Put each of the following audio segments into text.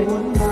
ที่ใด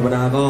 ธรรมดาก็